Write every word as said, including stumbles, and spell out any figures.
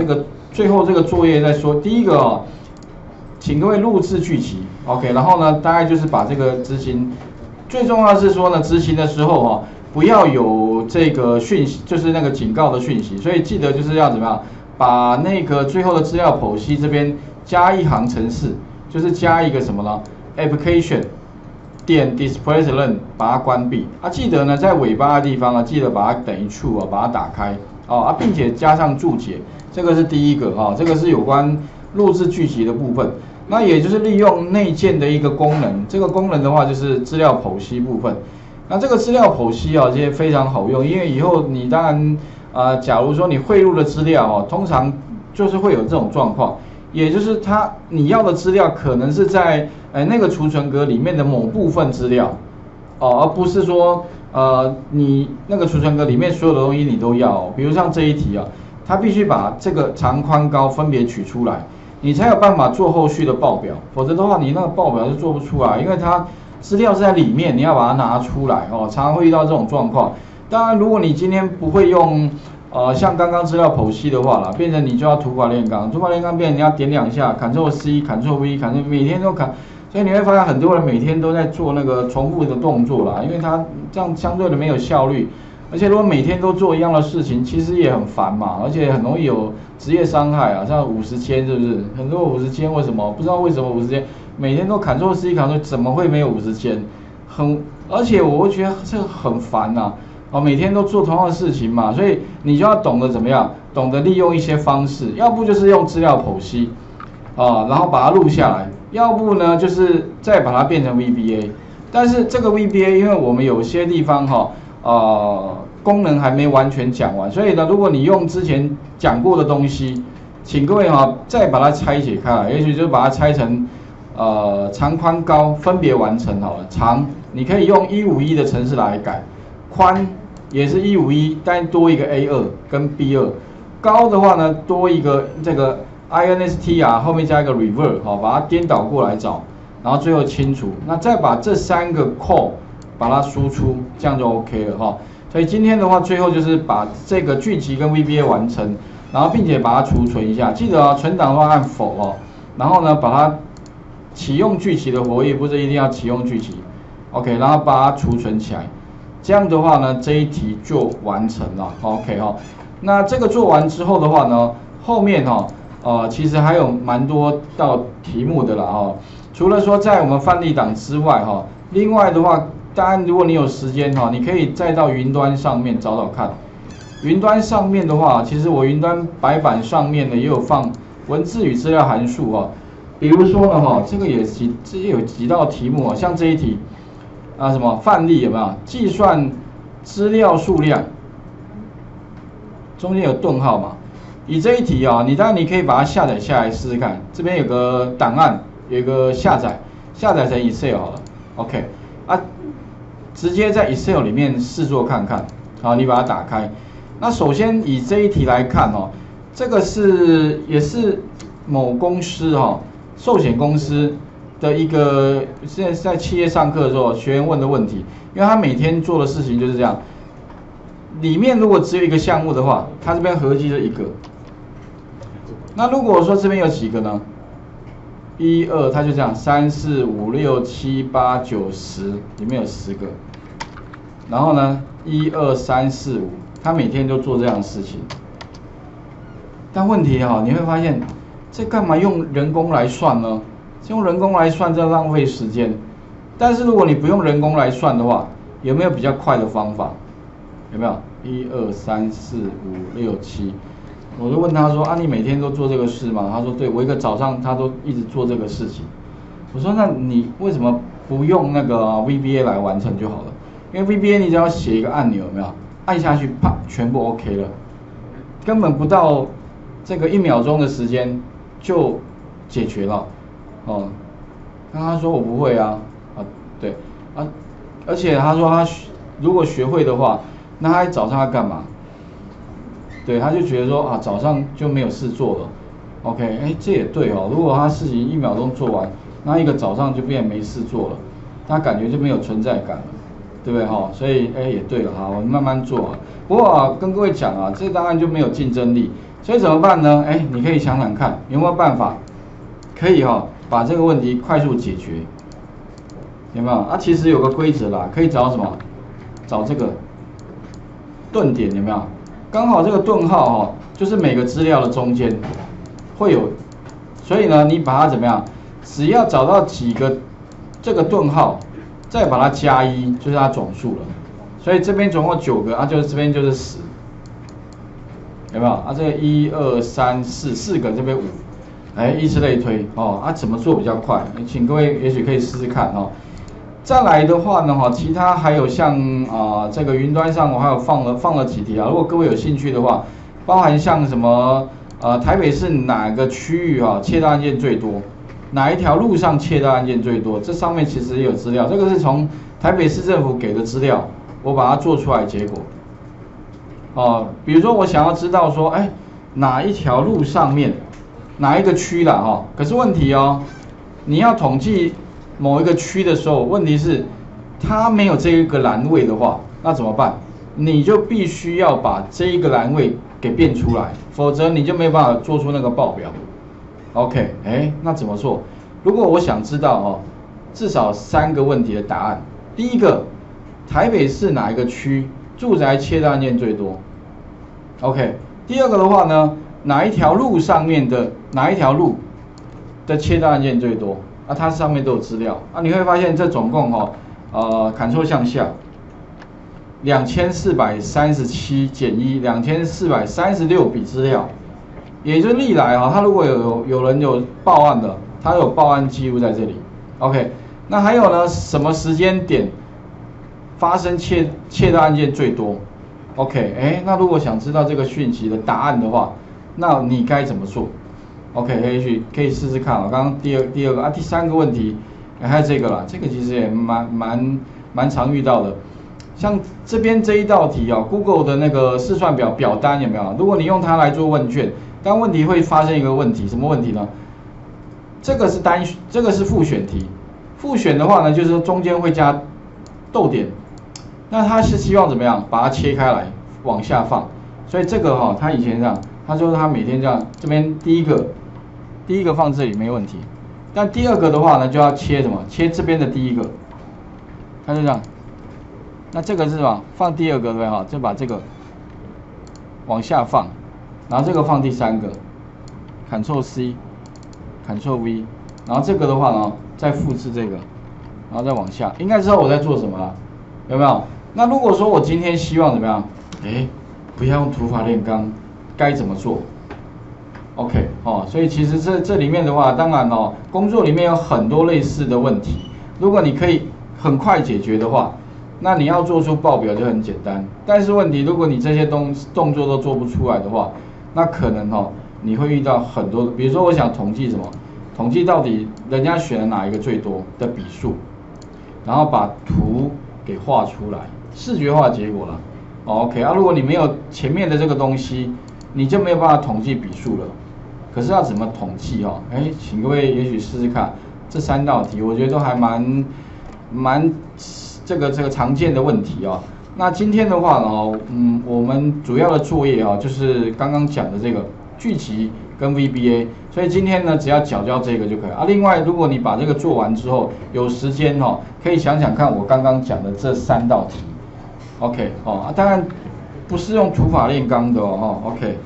这个最后这个作业再说。第一个哦，请各位录制剧集 ，OK。然后呢，大概就是把这个执行，最重要的是说呢，执行的时候哦，不要有这个讯息，就是那个警告的讯息。所以记得就是要怎么样，把那个最后的资料剖析这边加一行程式，就是加一个什么呢 ？Application 点 displacement 把它关闭。啊，记得呢，在尾巴的地方啊，记得把它等于 true 啊，把它打开。 哦啊，并且加上注解，这个是第一个啊、哦，这个是有关录制剧集的部分。那也就是利用内建的一个功能，这个功能的话就是资料剖析部分。那这个资料剖析啊、哦，这些非常好用，因为以后你当然啊、呃，假如说你汇入的资料哦，通常就是会有这种状况，也就是它你要的资料可能是在呃那个储存格里面的某部分资料哦，而不是说。 呃，你那个储存格里面所有的东西你都要、哦，比如像这一题啊，它必须把这个长、宽、高分别取出来，你才有办法做后续的报表，否则的话你那个报表是做不出来，因为它资料是在里面，你要把它拿出来哦，常常会遇到这种状况。当然，如果你今天不会用，呃，像刚刚资料剖析的话啦，变成你就要土法炼钢，土法炼钢变成你要点两下 ，Ctrl C、Ctrl V、Ctrl， 每天都砍。 所以你会发现很多人每天都在做那个重复的动作啦，因为他这样相对的没有效率，而且如果每天都做一样的事情，其实也很烦嘛，而且很容易有职业伤害啊，像五十肩是不是？很多五十肩为什么？不知道为什么五十肩每天都砍错 C 砍错，怎么会没有五十肩？很，而且我会觉得这很烦呐、啊，哦，每天都做同样的事情嘛，所以你就要懂得怎么样，懂得利用一些方式，要不就是用资料剖析，啊、呃，然后把它录下来。 要不呢，就是再把它变成 V B A， 但是这个 V B A， 因为我们有些地方哈、哦，呃，功能还没完全讲完，所以呢，如果你用之前讲过的东西，请各位哈、哦，再把它拆解开来，也许就把它拆成，呃，长、宽、高分别完成好了。长，你可以用一五一的程式来改，宽也是一五一，但多一个 A 二 跟 B 二， 高的话呢，多一个这个。 instr 啊，后面加一个 revert 好、哦，把它颠倒过来找，然后最后清除。那再把这三个 call 把它输出，这样就 OK 了哈、哦。所以今天的话，最后就是把这个剧集跟 V B A 完成，然后并且把它储存一下。记得啊，存档的话按否哦，然后呢把它启用剧集的活页，不是一定要启用剧集 ，OK， 然后把它储存起来。这样的话呢，这一题就完成了 ，OK 哈、哦。那这个做完之后的话呢，后面哈、哦。 呃，其实还有蛮多道题目的啦哦。除了说在我们范例档之外哈、哦，另外的话，当然如果你有时间哈、哦，你可以再到云端上面找找看。云端上面的话，其实我云端白板上面呢也有放文字与资料函数啊、哦。比如说呢哈、哦，这个也几这也有几道题目啊、哦，像这一题啊什么范例有没有？计算资料数量，中间有顿号嘛？ 以这一题啊、哦，你当然你可以把它下载下来试试看。这边有个档案，有个下载，下载成 Excel 好了 ，OK 啊，直接在 Excel 里面试做看看。好，你把它打开。那首先以这一题来看哦，这个是也是某公司哦，寿险公司的一个现在在企业上课的时候学员问的问题，因为他每天做的事情就是这样。里面如果只有一个项目的话，他这边合计是一个。 那如果说这边有几个呢？一二，它就这样，三四五六七八九十，里面有十个。然后呢，一二三四五，他每天都做这样的事情。但问题哈、哦，你会发现，这干嘛用人工来算呢？用人工来算，这浪费时间。但是如果你不用人工来算的话，有没有比较快的方法？有没有？一二三四五六七。 我就问他说：“啊，你每天都做这个事吗？”他说：“对，我一个早上他都一直做这个事情。”我说：“那你为什么不用那个 V B A 来完成就好了？因为 V B A 你只要写一个按钮，有没有？按下去，啪，全部 OK 了，根本不到这个一秒钟的时间就解决了。”哦，那他说：“我不会啊，啊，对啊，而且他说他如果学会的话，那他早上要干嘛？” 对，他就觉得说啊，早上就没有事做了 ，OK， 哎，这也对哦。如果他事情一秒钟做完，那一个早上就变没事做了，他感觉就没有存在感了，对不对哈、哦？所以哎，也对了哈，我们慢慢做啊。不过啊，跟各位讲啊，这当然就没有竞争力。所以怎么办呢？哎，你可以想想看有没有办法可以哈、哦、把这个问题快速解决，有没有？啊，其实有个规则啦，可以找什么？找这个顿点，有没有？刚好这个顿号哈、哦，就是每个资料的中间会有，所以呢，你把它怎么样？只要找到几个这个顿号，再把它加一，就是它总数了。所以这边总共九个，啊，就是这边就是十。有没有啊？这个一二三四四个，这边五，哎，依次类推哦。啊，怎么做比较快？请各位也许可以试试看哦。再来的话呢，哈，其他还有像啊、呃，这个云端上我还有放了放了几题啊。如果各位有兴趣的话，包含像什么呃，台北市哪个区域啊，窃盗案件最多？哪一条路上窃盗案件最多？这上面其实也有资料，这个是从台北市政府给的资料，我把它做出来结果。哦，比如说我想要知道说，哎，哪一条路上面，哪一个区啦，哈、哦，可是问题哦，你要统计某一个区的时候，问题是它没有这一个栏位的话，那怎么办？你就必须要把这一个栏位给变出来，否则你就没有办法做出那个报表。OK， 哎，那怎么做？如果我想知道哦，至少三个问题的答案，第一个，台北市哪一个区？住宅窃盗案件最多 ，OK。第二个的话呢，哪一条路上面的哪一条路的窃盗案件最多？啊，它上面都有资料啊，你会发现这总共哈、哦，呃 ，Ctrl 向下，两千四百三十七减一，两千四百三十六笔资料，也就是历来哈、哦，它如果有有有人有报案的，它有报案记录在这里 ，OK。那还有呢，什么时间点？发生窃窃盗案件最多 ，OK， 哎，那如果想知道这个讯息的答案的话，那你该怎么做 ？OK， 也许可以试试看啊。刚刚第二第二个啊，第三个问题，还有这个啦，这个其实也蛮蛮蛮常遇到的。像这边这一道题哦 ，Google 的那个试算表表单有没有？如果你用它来做问卷，但问题会发生一个问题，什么问题呢？这个是单，这个是复选题，复选的话呢，就是说中间会加逗点。那他是希望怎么样？把它切开来，往下放。所以这个哈、哦，他以前这样，他说他每天这样，这边第一个，第一个放这里没问题。但第二个的话呢，就要切什么？切这边的第一个，他就这样。那这个是什么？放第二个对不对哈？就把这个往下放，然后这个放第三个 ，Ctrl C， Ctrl V， 然后这个的话呢，再复制这个，然后再往下。应该知道我在做什么了，有没有？那如果说我今天希望怎么样？哎，不要用土法炼钢，该怎么做 ？OK， 哦，所以其实这这里面的话，当然哦，工作里面有很多类似的问题。如果你可以很快解决的话，那你要做出报表就很简单。但是问题，如果你这些动动作都做不出来的话，那可能哦，你会遇到很多。比如说，我想统计什么？统计到底人家选了哪一个最多的笔数，然后把图给画出来，视觉化结果了。Oh, OK 啊，如果你没有前面的这个东西，你就没有办法统计笔数了。可是要怎么统计哦？哎，请各位也许试试看，这三道题我觉得都还蛮蛮这个这个常见的问题哦。那今天的话呢，嗯，我们主要的作业啊、哦，就是刚刚讲的这个聚集跟 V B A， 所以今天呢，只要缴交这个就可以啊。另外，如果你把这个做完之后，有时间哦，可以想想看我刚刚讲的这三道题 ，OK 哦、啊，当然不是用土法炼钢的哦 ，OK。